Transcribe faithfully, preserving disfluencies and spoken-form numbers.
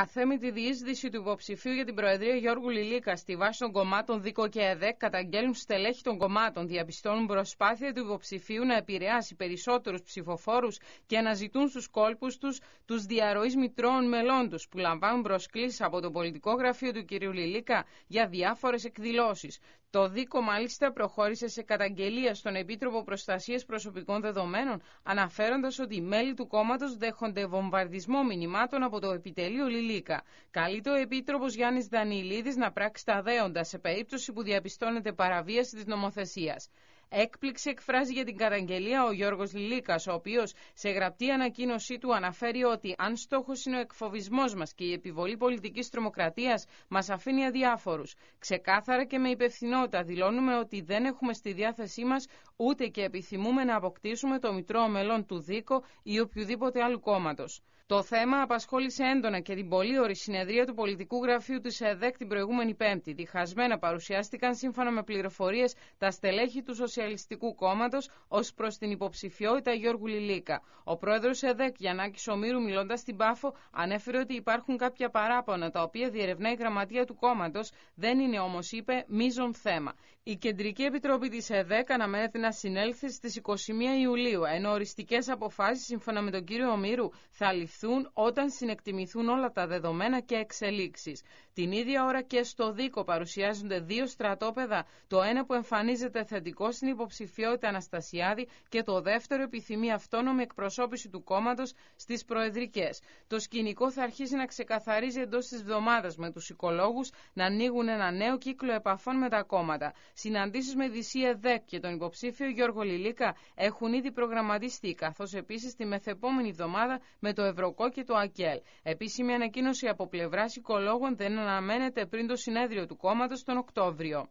Αθέμητη διείσδυση του υποψηφίου για την Προεδρία Γιώργου Λιλίκα στη βάση των κομμάτων ΔΙΚΟ και ΕΔΕΚ καταγγέλνουν στελέχη των κομμάτων. Διαπιστώνουν προσπάθεια του υποψηφίου να επηρεάσει περισσότερους ψηφοφόρους και να ζητούν στους κόλπους τους τους διαρροής μητρώων μελών τους, που λαμβάνουν προσκλήσεις από το πολιτικό γραφείο του κ. Λιλίκα για διάφορες εκδηλώσεις. Το ΔΙΚΟ μάλιστα προχώρησε σε καταγγελία στον Επίτροπο Προστασίας Προσωπικών Δεδομένων, αναφέροντας ότι οι μέλη του κόμματος δέχονται βομβαρδισμό μηνυμάτων από το επιτελείο Λιλίκα. Καλείται ο Επίτροπος Γιάννης Δανιλίδης να πράξει τα δέοντα σε περίπτωση που διαπιστώνεται παραβίαση της νομοθεσίας. Έκπληξη εκφράζει για την καταγγελία ο Γιώργος Λιλίκας, ο οποίος σε γραπτή ανακοίνωσή του αναφέρει ότι αν στόχος είναι ο εκφοβισμός μας και η επιβολή πολιτικής τρομοκρατίας, μας αφήνει αδιάφορους. Ξεκάθαρα και με υπευθυνότητα δηλώνουμε ότι δεν έχουμε στη διάθεσή μας ούτε και επιθυμούμε να αποκτήσουμε το μητρό μελών του ΔΙΚΟ ή οποιοδήποτε άλλου κόμματος. Το θέμα απασχόλησε έντονα και την πολύωρη συνεδρία του πολιτικού γραφείου της ΕΔΕΚ την προηγούμενη Πέμπτη. Διχασμένα παρουσιάστηκαν, σύμφωνα με πληροφορίες, τα στελέχη του Σοσιαλιστικού Κόμματος ως προς την υποψηφιότητα Γιώργου Λιλίκα. Ο πρόεδρος ΕΔΕΚ, Γιαννάκης Ομίρου, μιλώντας στην Πάφο, ανέφερε ότι υπάρχουν κάποια παράπονα τα οποία διερευνά η γραμματεία του κόμματος, δεν είναι όμως, είπε, μείζον θέμα. Η Κεντρική Επιτροπή της ΕΔΕΚ αναμένεται να συνέλθει στις εικοστή πρώτη Ιουλίου, ενώ οριστικές αποφάσεις, σύμφωνα με τον κύριο Ομίρου, θα ληφθούν όταν συνεκτιμηθούν όλα τα δεδομένα και εξελίξεις. Την ίδια ώρα και στο ΔΙΚΟ παρουσιάζονται δύο στρατόπεδα, το ένα που εμφανίζεται θετικό στην υποψηφιότητα Αναστασιάδη και το δεύτερο επιθυμεί αυτόνομη εκπροσώπηση του κόμματος στις προεδρικές. Το σκηνικό θα αρχίσει να ξεκαθαρίζει εντός της εβδομάδας, με τους οικολόγους να ανοίγουν ένα νέο κύκλο επαφών με τα κόμματα. Συναντήσεις με τη ΣΥΕΔΕΚ και τον υποψήφιο Γιώργο Λιλίκα έχουν ήδη προγραμματιστεί, καθώς επίσης τη μεθεπόμενη εβδομάδα με το Ευρωκό και το ΑΚΕΛ. Επίσημη ανακοίνωση από πλευράς οικολόγων δεν αναμένεται πριν το συνέδριο του κόμματος τον Οκτώβριο.